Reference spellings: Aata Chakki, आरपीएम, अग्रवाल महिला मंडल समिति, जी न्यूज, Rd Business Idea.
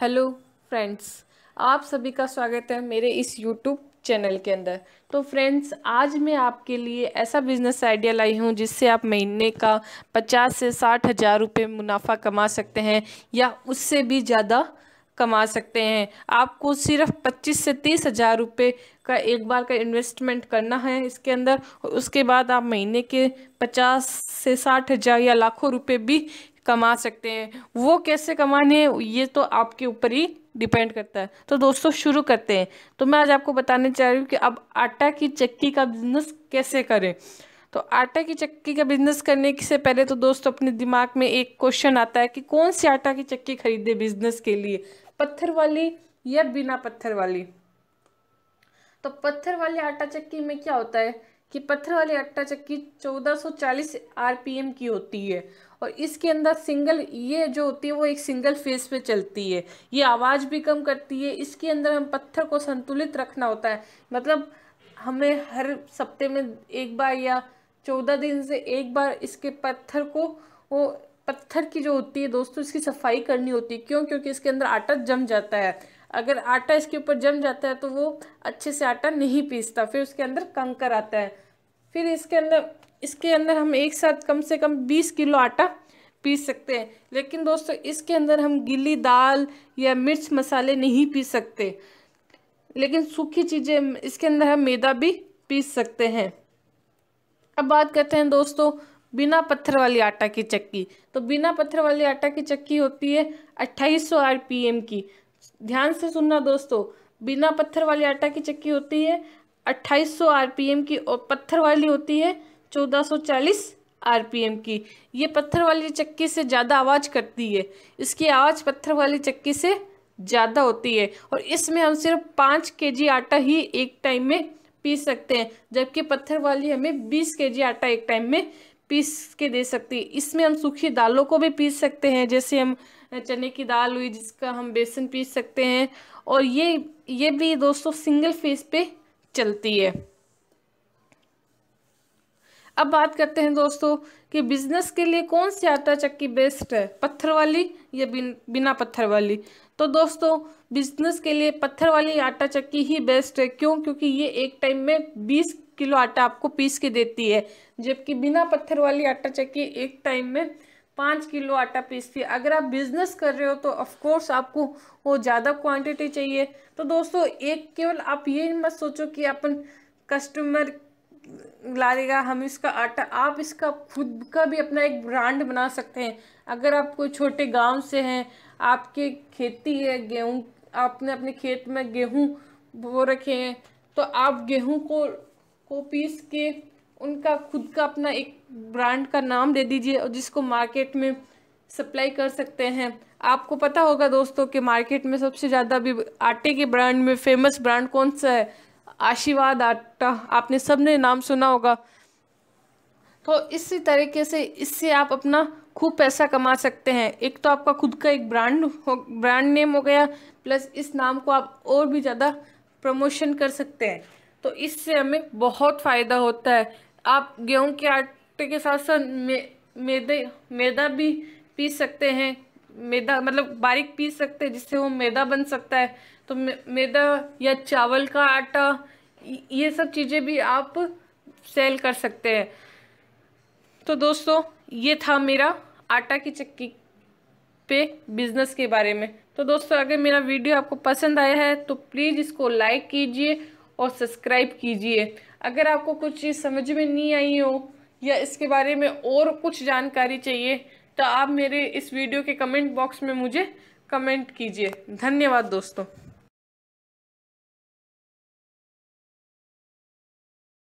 Hello friends, आप सभी का स्वागत है मेरे इस यूट्यूब चैनल के अंदर। तो फ्रेंड्स, आज मैं आपके लिए ऐसा बिज़नेस आइडिया लाई हूँ जिससे आप महीने का 50 से 60 हज़ार रुपये मुनाफा कमा सकते हैं या उससे भी ज़्यादा कमा सकते हैं। आपको सिर्फ 25 से 30 हज़ार रुपये का एक बार का इन्वेस्टमेंट करना है इसके अंदर, और उसके बाद आप महीने के 50 से 60 हज़ार या लाखों रुपये भी कमा सकते हैं। वो कैसे कमाने हैं ये तो आपके ऊपर ही डिपेंड करता है। तो दोस्तों शुरू करते हैं। तो मैं आज आपको बताने चाह रही हूँ कि आप आटा की चक्की का बिज़नेस कैसे करें। तो आटा की चक्की का बिज़नेस करने से पहले तो दोस्तों अपने दिमाग में एक क्वेश्चन आता है कि कौन सी आटा की चक्की खरीदे बिज़नेस के लिए, पत्थर वाली या बिना पत्थर वाली। तो पत्थर वाली आटा चक्की में क्या होता है कि पत्थर वाली आटा चक्की 1440 आरपीएम की होती है, और इसके अंदर सिंगल ये जो होती है वो एक सिंगल फेस पे चलती है। ये आवाज़ भी कम करती है। इसके अंदर हम पत्थर को संतुलित रखना होता है, मतलब हमें हर सप्ते में एक बार या 14 दिन से एक बार इसके पत्थर को, वो पत्थर की जो होती है दोस्तों, इसकी सफाई करनी होती है। क्यों? क्योंकि इसके अंदर आटा जम जाता है। अगर आटा इसके ऊपर जम जाता है तो वो अच्छे से आटा नहीं पीसता, फिर उसके अंदर कंकर आता है। फिर इसके अंदर हम एक साथ कम से कम 20 किलो आटा पीस सकते हैं। लेकिन दोस्तों इसके अंदर हम गीली दाल या मिर्च मसाले नहीं पीस सकते, लेकिन सूखी चीज़ें इसके अंदर हम मैदा भी पीस सकते हैं। अब बात करते हैं दोस्तों बिना पत्थर वाली आटा की चक्की। तो बिना पत्थर वाली आटा की चक्की होती है 2800 आरपीएम की। ध्यान से सुनना दोस्तों, बिना पत्थर वाली आटा की चक्की होती है 2800 आरपीएम की, और पत्थर वाली होती है 1440 आरपीएम की। ये पत्थर वाली चक्की से ज़्यादा आवाज़ करती है, इसकी आवाज़ पत्थर वाली चक्की से ज़्यादा होती है, और इसमें हम सिर्फ 5 kg आटा ही एक टाइम में पीस सकते हैं, जबकि पत्थर वाली हमें 20 kg आटा एक टाइम में पीस के दे सकती है। इसमें हम सूखी दालों को भी पीस सकते हैं, जैसे हम चने की दाल हुई जिसका हम बेसन पीस सकते हैं, और ये भी दोस्तों सिंगल फेस पे चलती है। अब बात करते हैं दोस्तों कि बिजनेस के लिए कौन सी आटा चक्की बेस्ट है, पत्थर वाली या बिना पत्थर वाली। तो दोस्तों बिजनेस के लिए पत्थर वाली आटा चक्की ही बेस्ट है। क्यों? क्योंकि ये एक टाइम में 20 किलो आटा आपको पीस के देती है, जबकि बिना पत्थर वाली आटा चक्की एक टाइम में 5 किलो आटा पीसती है। अगर आप बिज़नेस कर रहे हो तो ऑफकोर्स आपको वो ज़्यादा क्वांटिटी चाहिए। तो दोस्तों एक केवल आप ये मत सोचो कि अपन कस्टमर लाएगा हम इसका आटा, आप इसका खुद का भी अपना एक ब्रांड बना सकते हैं। अगर आप कोई छोटे गांव से हैं, आपके खेती है गेहूं, आपने अपने खेत में गेहूं बो रखे हैं, तो आप गेहूं को पीस के उनका खुद का अपना एक ब्रांड का नाम दे दीजिए, और जिसको मार्केट में सप्लाई कर सकते हैं। आपको पता होगा दोस्तों कि मार्केट में सबसे ज़्यादा भी आटे के ब्रांड में फेमस ब्रांड कौन सा है, आशीर्वाद आटा। आपने सबने नाम सुना होगा। तो इसी तरीके से इससे आप अपना खूब पैसा कमा सकते हैं। एक तो आपका खुद का एक ब्रांड नेम हो गया, प्लस इस नाम को आप और भी ज़्यादा प्रमोशन कर सकते हैं। तो इससे हमें बहुत फ़ायदा होता है। आप गेहूं के आटे के साथ साथ मैदा भी पीस सकते हैं, मैदा मतलब बारीक पीस सकते हैं, जिससे वो मैदा बन सकता है। तो मैदा या चावल का आटा, ये सब चीज़ें भी आप सेल कर सकते हैं। तो दोस्तों ये था मेरा आटा की चक्की पे बिज़नेस के बारे में। तो दोस्तों अगर मेरा वीडियो आपको पसंद आया है तो प्लीज़ इसको लाइक कीजिए और सब्सक्राइब कीजिए। अगर आपको कुछ चीज़ समझ में नहीं आई हो या इसके बारे में और कुछ जानकारी चाहिए तो आप मेरे इस वीडियो के कमेंट बॉक्स में मुझे कमेंट कीजिए। धन्यवाद दोस्तों।